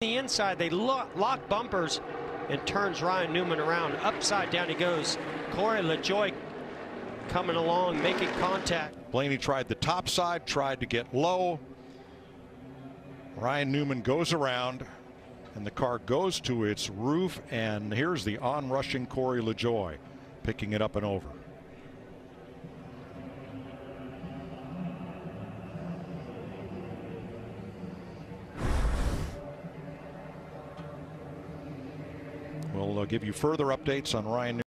The inside, they lock bumpers and turns Ryan Newman around. Upside down he goes. Corey LaJoie coming along, making contact. Blaney tried the top side, tried to get low. Ryan Newman goes around, and the car goes to its roof, and here's the onrushing Corey LaJoie picking it up and over. We'll give you further updates on Ryan Newman.